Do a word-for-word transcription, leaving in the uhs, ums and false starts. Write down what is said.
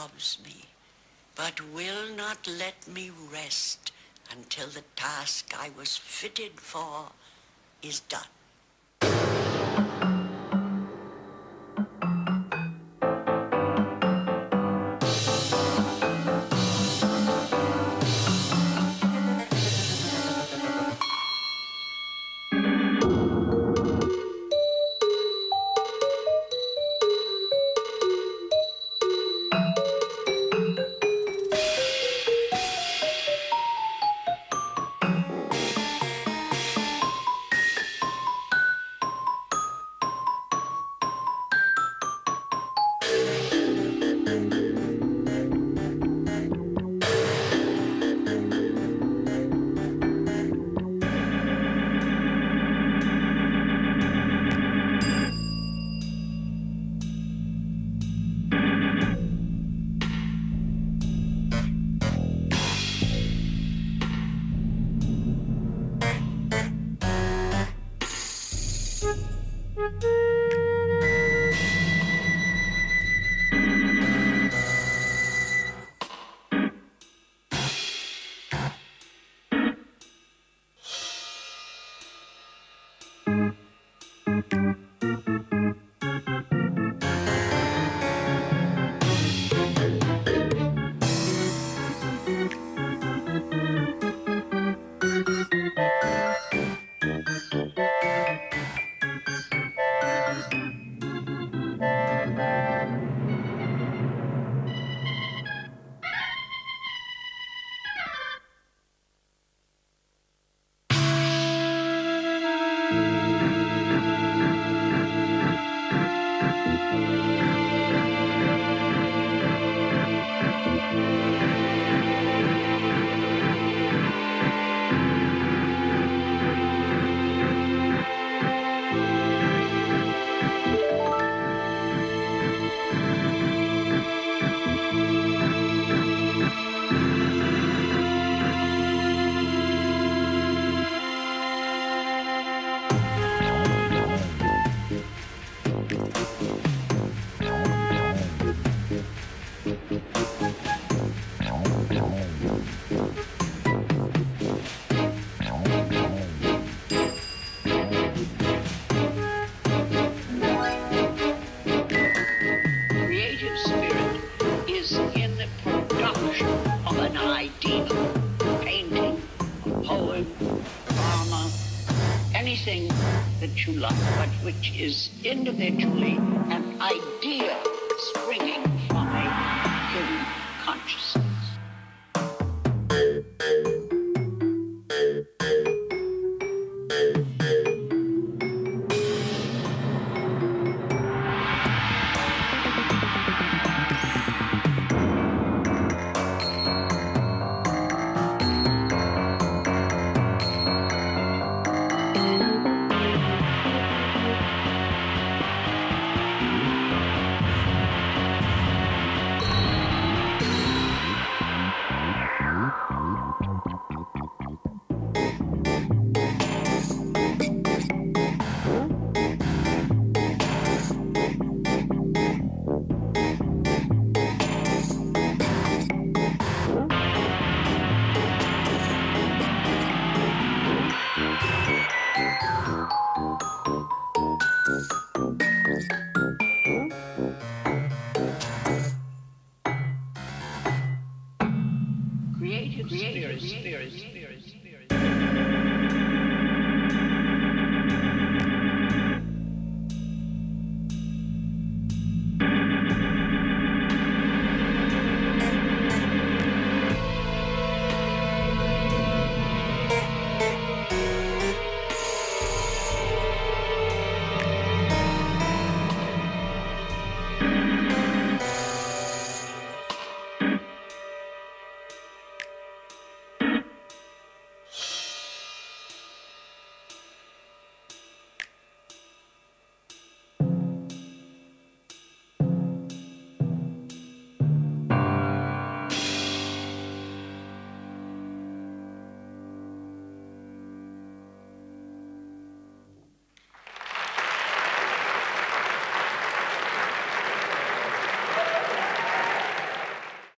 sobs me, but will not let me rest until the task I was fitted for is done. That you love, but which is individually an idea springing